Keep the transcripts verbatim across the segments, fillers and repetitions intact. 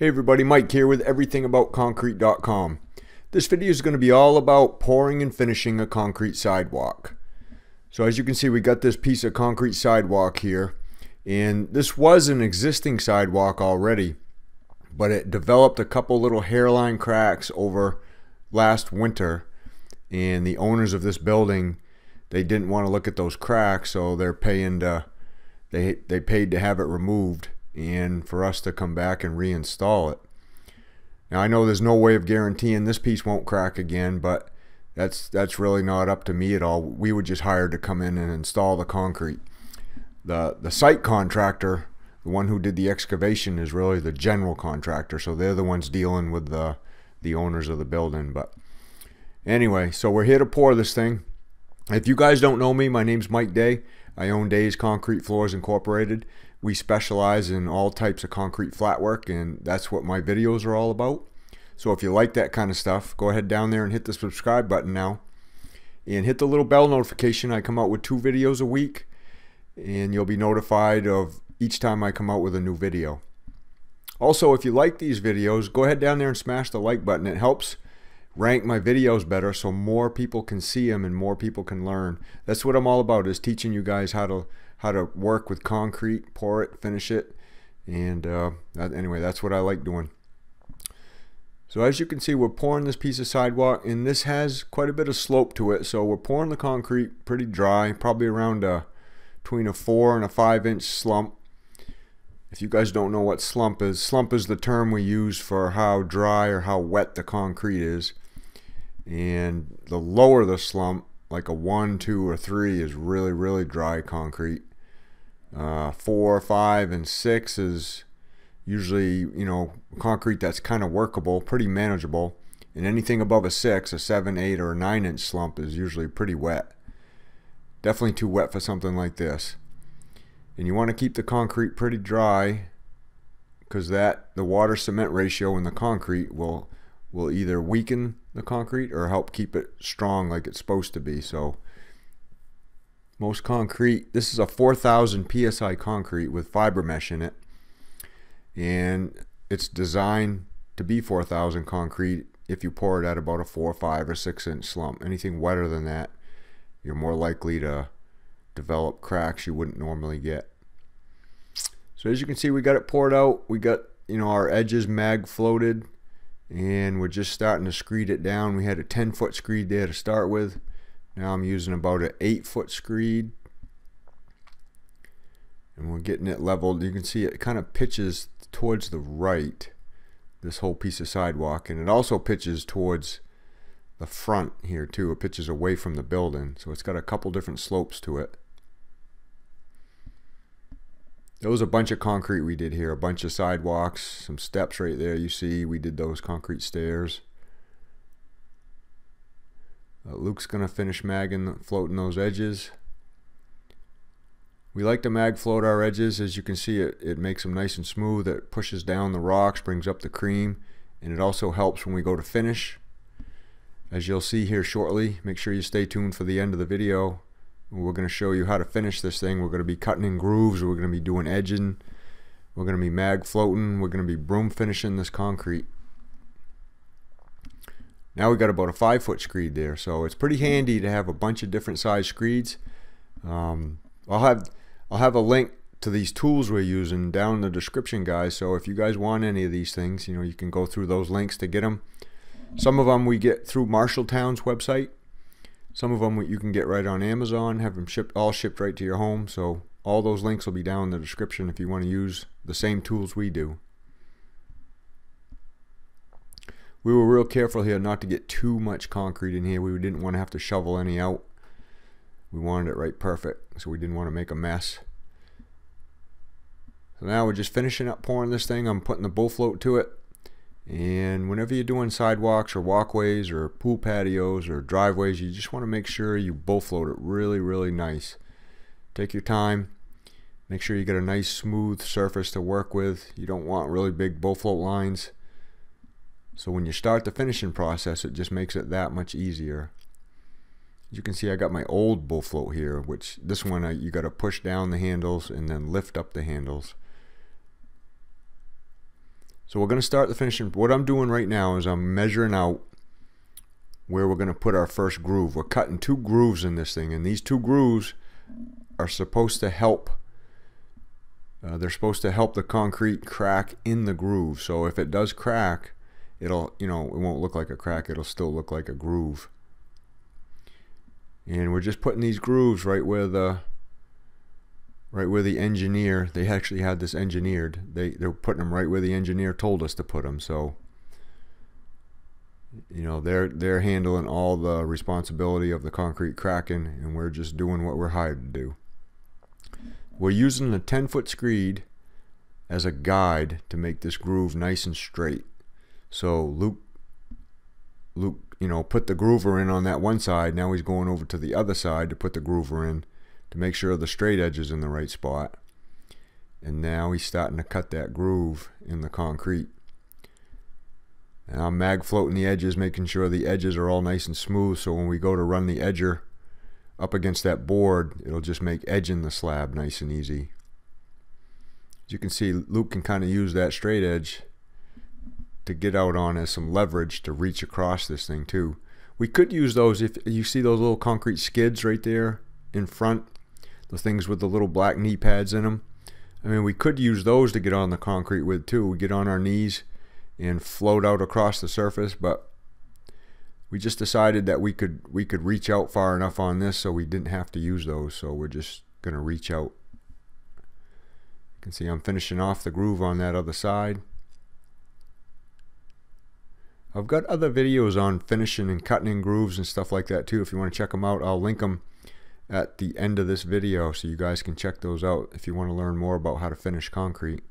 Hey everybody, Mike here with everything about concrete dot com. This video is going to be all about pouring and finishing a concrete sidewalk. So as you can see, we got this piece of concrete sidewalk here, and this was an existing sidewalk already, but it developed a couple little hairline cracks over last winter, and the owners of this building, they didn't want to look at those cracks, so they're paying to, they they paid to have it removed and for us to come back and reinstall it. Now I know there's no way of guaranteeing this piece won't crack again, but that's that's really not up to me at all. We were just hired to come in and install the concrete. The the site contractor, the one who did the excavation, is really the general contractor, so they're the ones dealing with the the owners of the building. But anyway, so we're here to pour this thing. If you guys don't know me, my name's Mike Day. I own Days Concrete Floors Incorporated. We specialize in all types of concrete flat work, and that's what my videos are all about. So if you like that kind of stuff, go ahead down there and hit the subscribe button now. And hit the little bell notification. I come out with two videos a week, and you'll be notified of each time I come out with a new video. Also, if you like these videos, go ahead down there and smash the like button. It helps rank my videos better so more people can see them and more people can learn. That's what I'm all about, is teaching you guys how to how to work with concrete, pour it, finish it, and uh, anyway, that's what I like doing. So as you can see, we're pouring this piece of sidewalk, and this has quite a bit of slope to it, so we're pouring the concrete pretty dry, probably around a, between a four and a five inch slump. If you guys don't know what slump is, slump is the term we use for how dry or how wet the concrete is. And the lower the slump, like a one, two, or three, is really, really dry concrete. Uh, four, five, and six is usually, you know, concrete that's kind of workable, pretty manageable. And anything above a six, a seven, eight, or a nine inch slump is usually pretty wet. Definitely too wet for something like this. And you want to keep the concrete pretty dry, because that the water cement ratio in the concrete will will either weaken the concrete or help keep it strong like it's supposed to be. So most concrete, this is a four thousand P S I concrete with fiber mesh in it, and it's designed to be four thousand concrete if you pour it at about a four, five, or six inch slump. Anything wetter than that, you're more likely to develop cracks you wouldn't normally get. So as you can see, we got it poured out. We got, you know, our edges mag floated, and we're just starting to screed it down. We had a ten foot screed there to start with. Now I'm using about an eight foot screed, and we're getting it leveled. You can see it kind of pitches towards the right, this whole piece of sidewalk, and it also pitches towards the front here too. It pitches away from the building, so it's got a couple different slopes to it. There was a bunch of concrete we did here, a bunch of sidewalks, some steps right there. You see, we did those concrete stairs. Uh, Luke's gonna finish magging, floating those edges. We like to mag float our edges. As you can see, it, it makes them nice and smooth. It pushes down the rocks, brings up the cream, and it also helps when we go to finish. As you'll see here shortly, make sure you stay tuned for the end of the video. We're going to show you how to finish this thing. We're going to be cutting in grooves, we're going to be doing edging, we're going to be mag floating, we're going to be broom finishing this concrete. Now we got about a five foot screed there, so it's pretty handy to have a bunch of different size screeds. Um, I'll have I'll have a link to these tools we're using down in the description, guys, so if you guys want any of these things, you know, you can go through those links to get them. Some of them we get through Marshalltown's website. Some of them you can get right on Amazon, have them shipped, all shipped right to your home. So all those links will be down in the description if you want to use the same tools we do. We were real careful here not to get too much concrete in here. We didn't want to have to shovel any out. We wanted it right perfect, so we didn't want to make a mess. So now we're just finishing up pouring this thing. I'm putting the bull float to it. And whenever you're doing sidewalks or walkways or pool patios or driveways, you just want to make sure you bull float it really, really nice. Take your time. Make sure you get a nice smooth surface to work with. You don't want really big bull float lines. So when you start the finishing process, it just makes it that much easier. As you can see, I got my old bull float here, which this one I, you got to push down the handles and then lift up the handles. So we're going to start the finishing. What I'm doing right now is I'm measuring out where we're going to put our first groove. We're cutting two grooves in this thing, and these two grooves are supposed to help. Uh, they're supposed to help the concrete crack in the groove. So if it does crack, it'll, you know, it won't look like a crack. It'll still look like a groove. And we're just putting these grooves right where the right where the engineer, they actually had this engineered. They, they're putting them right where the engineer told us to put them. So, you know, they're, they're handling all the responsibility of the concrete cracking, and we're just doing what we're hired to do. We're using a ten foot screed as a guide to make this groove nice and straight. So Luke, Luke, you know, put the groover in on that one side. Now he's going over to the other side to put the groover in to make sure the straight edge is in the right spot. And now he's starting to cut that groove in the concrete. And I'm mag floating the edges, making sure the edges are all nice and smooth, so when we go to run the edger up against that board, it'll just make edging the slab nice and easy. As you can see, Luke can kind of use that straight edge to get out on as some leverage to reach across this thing too. We could use those, if you see those little concrete skids right there in front, the things with the little black knee pads in them. I mean, we could use those to get on the concrete with too. We get on our knees and float out across the surface, but we just decided that we could we could reach out far enough on this so we didn't have to use those. So we're just gonna reach out. You can see I'm finishing off the groove on that other side. I've got other videos on finishing and cutting in grooves and stuff like that too. If you want to check them out, I'll link them at the end of this video so you guys can check those out if you want to learn more about how to finish concrete.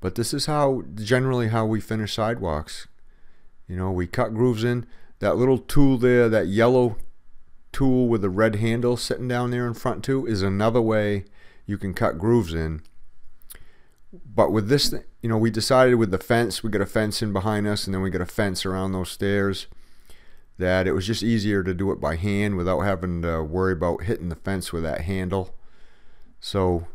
But this is how generally how we finish sidewalks. You know, we cut grooves in. That little tool there, that yellow tool with the red handle sitting down there in front too, is another way you can cut grooves in. But with this, you know, we decided with the fence, we got a fence in behind us, and then we got a fence around those stairs, that it was just easier to do it by hand without having to worry about hitting the fence with that handle. So,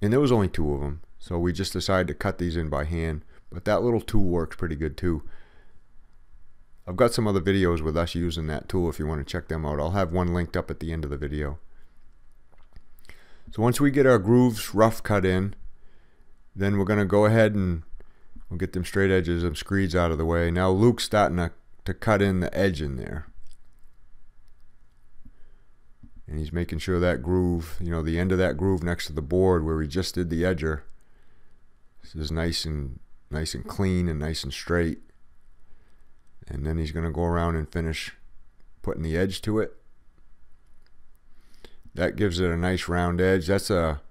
and there was only two of them, so we just decided to cut these in by hand. But that little tool works pretty good too. I've got some other videos with us using that tool if you want to check them out. I'll have one linked up at the end of the video. So once we get our grooves rough cut in, then we're going to go ahead and we'll get them straight edges and screeds out of the way. Now Luke's starting to, to cut in the edge in there. And he's making sure that groove, you know, the end of that groove next to the board where we just did the edger, this is nice and, nice and clean and nice and straight. And then he's going to go around and finish putting the edge to it. That gives it a nice round edge. That's a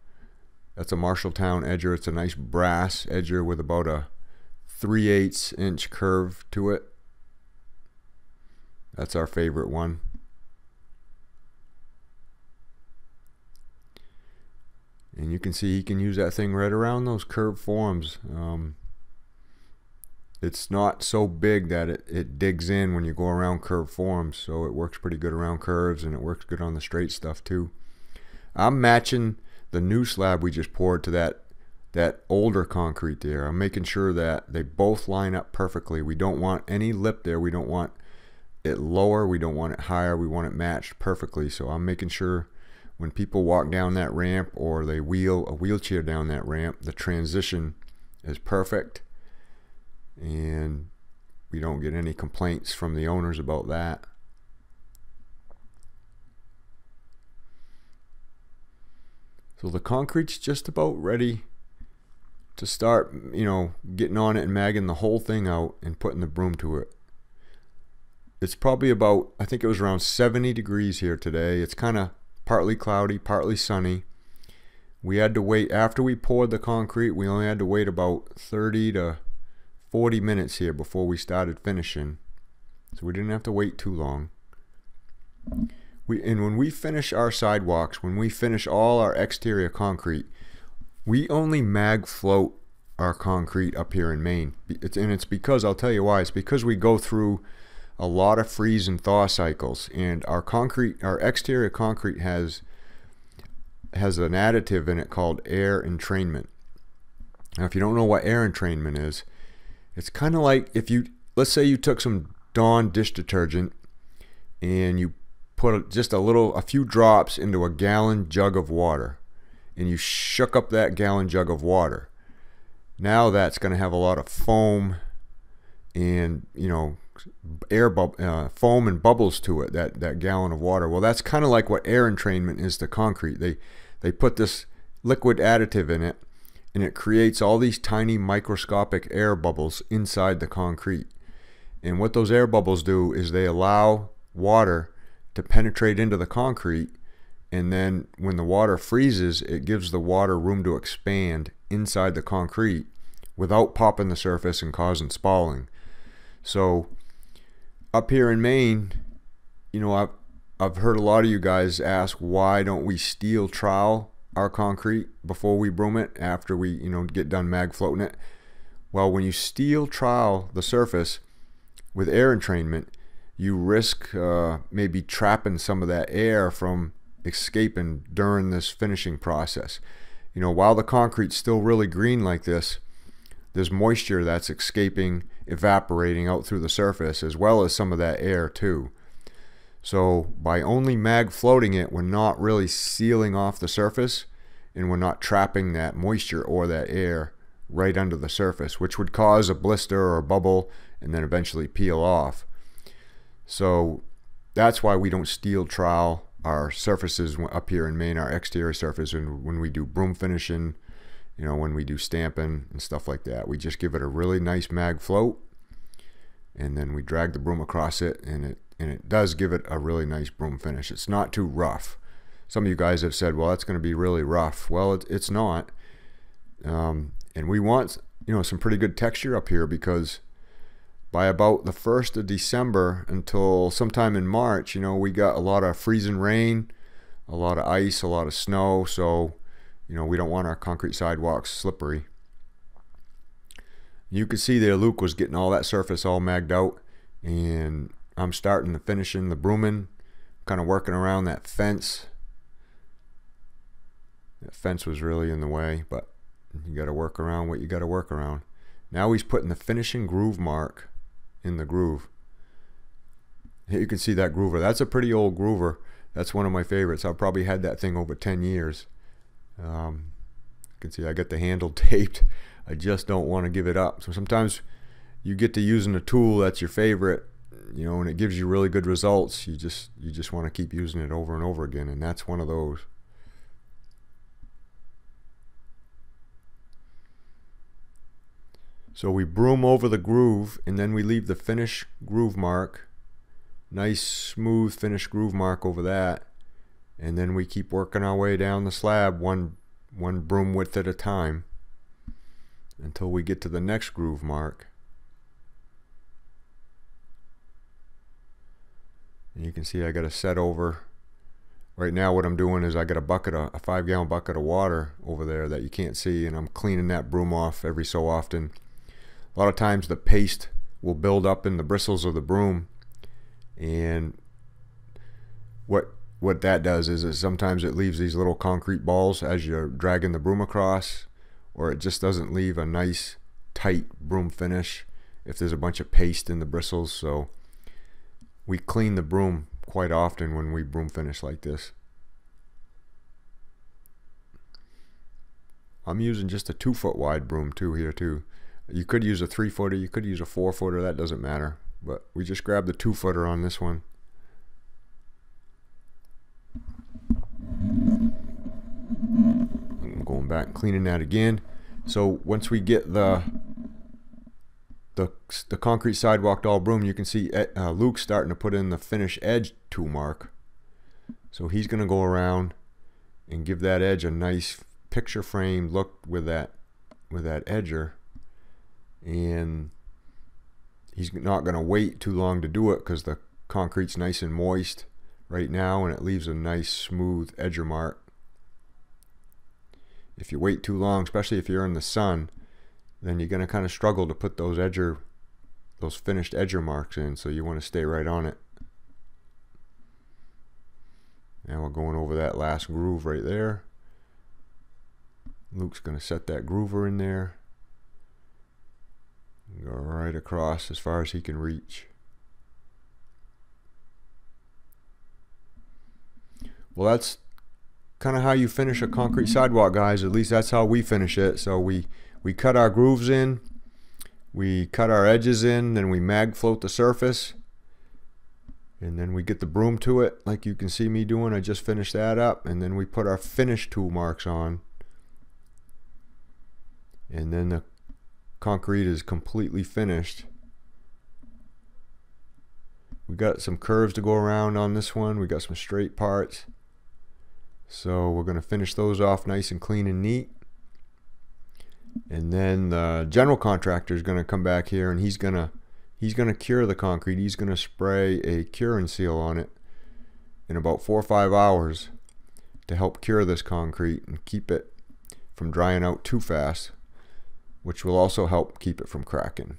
that's a Marshalltown edger. It's a nice brass edger with about a three eighths inch curve to it. That's our favorite one. And you can see he can use that thing right around those curved forms. Um, It's not so big that it, it digs in when you go around curved forms, so it works pretty good around curves, and it works good on the straight stuff too. I'm matching the new slab we just poured to that, that older concrete there. I'm making sure that they both line up perfectly. We don't want any lip there. We don't want it lower. We don't want it higher. We want it matched perfectly. So I'm making sure when people walk down that ramp or they wheel a wheelchair down that ramp, the transition is perfect. And we don't get any complaints from the owners about that. So the concrete's just about ready to start, you know, getting on it and magging the whole thing out and putting the broom to it. It's probably about, I think it was around seventy degrees here today. It's kind of partly cloudy, partly sunny. We had to wait, after we poured the concrete, we only had to wait about thirty to forty minutes here before we started finishing, so we didn't have to wait too long. We, and when we finish our sidewalks, when we finish all our exterior concrete, we only mag float our concrete up here in Maine. It's, and it's because, I'll tell you why, it's because we go through a lot of freeze and thaw cycles, and our concrete, our exterior concrete has, has an additive in it called air entrainment. Now, if you don't know what air entrainment is, it's kind of like if you, let's say you took some Dawn dish detergent and you put just a little, a few drops into a gallon jug of water and you shook up that gallon jug of water. Now that's going to have a lot of foam and, you know, air bub uh, foam and bubbles to it, that that gallon of water. Well, that's kind of like what air entrainment is to concrete. They they put this liquid additive in it and it creates all these tiny microscopic air bubbles inside the concrete. And what those air bubbles do is they allow water to penetrate into the concrete, and then when the water freezes, it gives the water room to expand inside the concrete without popping the surface and causing spalling. So up here in Maine, you know, I've, I've heard a lot of you guys ask, why don't we steel trowel our concrete before we broom it, after we, you know, get done mag floating it? Well, when you steel trowel the surface with air entrainment, you risk uh, maybe trapping some of that air from escaping during this finishing process. You know, while the concrete's still really green like this, there's moisture that's escaping, evaporating out through the surface, as well as some of that air too. So by only mag floating it, we're not really sealing off the surface, and we're not trapping that moisture or that air right under the surface, which would cause a blister or a bubble and then eventually peel off. So that's why we don't steel trowel our surfaces up here in Maine, our exterior surface, and when we do broom finishing, you know, when we do stamping and stuff like that, we just give it a really nice mag float, and then we drag the broom across it, and it and it does give it a really nice broom finish. It's not too rough. Some of you guys have said, well, that's going to be really rough. Well, it, it's not. Um, and we want, you know, some pretty good texture up here, because by about the first of December until sometime in March, you know, we got a lot of freezing rain, a lot of ice, a lot of snow. So, you know, we don't want our concrete sidewalks slippery. You can see there Luke was getting all that surface all magged out, and I'm starting the finishing, the brooming, kind of working around that fence. That fence was really in the way, but you got to work around what you got to work around. Now he's putting the finishing groove mark in the groove. Here you can see that groover. That's a pretty old groover. That's one of my favorites. I've probably had that thing over ten years. Um, you can see I got the handle taped. I just don't want to give it up. So sometimes you get to using a tool that's your favorite, you know, and it gives you really good results. You just you just want to keep using it over and over again, and that's one of those. So we broom over the groove, and then we leave the finish groove mark, nice smooth finish groove mark over that. And then we keep working our way down the slab one one broom width at a time until we get to the next groove mark. And you can see I got a set over. Right now what I'm doing is I got a bucket, of, a five gallon bucket of water over there that you can't see, and I'm cleaning that broom off every so often. A lot of times the paste will build up in the bristles of the broom, and what What that does is, is sometimes it leaves these little concrete balls as you're dragging the broom across, or it just doesn't leave a nice tight broom finish if there's a bunch of paste in the bristles. So we clean the broom quite often when we broom finish like this. I'm using just a two foot wide broom too here too. You could use a three footer, you could use a four footer, that doesn't matter. But we just grabbed the two footer on this one. I'm going back and cleaning that again. So once we get the the, the concrete sidewalk all broomed, you can see uh, Luke starting to put in the finish edge tool mark. So he's going to go around and give that edge a nice picture frame look with that with that edger, and he's not going to wait too long to do it because the concrete's nice and moist right now, and it leaves a nice smooth edger mark. If you wait too long, especially if you're in the sun, then you're gonna kinda struggle to put those edger, those finished edger marks in, so you wanna stay right on it. Now we're going over that last groove right there. Luke's gonna set that groover in there, Go right across as far as he can reach. Well, that's kind of how you finish a concrete sidewalk, guys. At least that's how we finish it. So we we cut our grooves in, we cut our edges in, then we mag float the surface, and then we get the broom to it like you can see me doing. I just finished that up, and then we put our finish tool marks on, and then the concrete is completely finished. We got some curves to go around on this one. We got some straight parts. So we're going to finish those off nice and clean and neat. And then the general contractor is going to come back here, and he's going to he's going to cure the concrete. He's going to spray a cure and seal on it in about four or five hours to help cure this concrete and keep it from drying out too fast, which will also help keep it from cracking.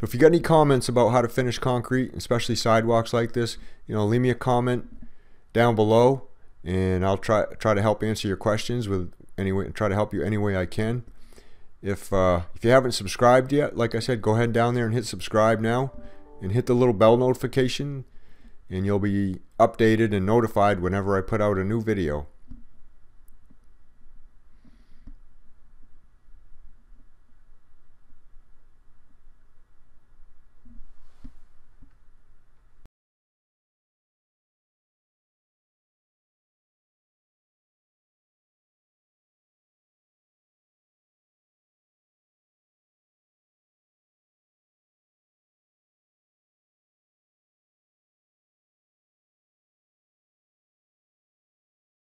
So if you got any comments about how to finish concrete, especially sidewalks like this, you know, leave me a comment down below, and I'll try try to help answer your questions with any way, try to help you any way I can. If uh, if you haven't subscribed yet, like I said, go ahead down there and hit subscribe now, and hit the little bell notification, and you'll be updated and notified whenever I put out a new video.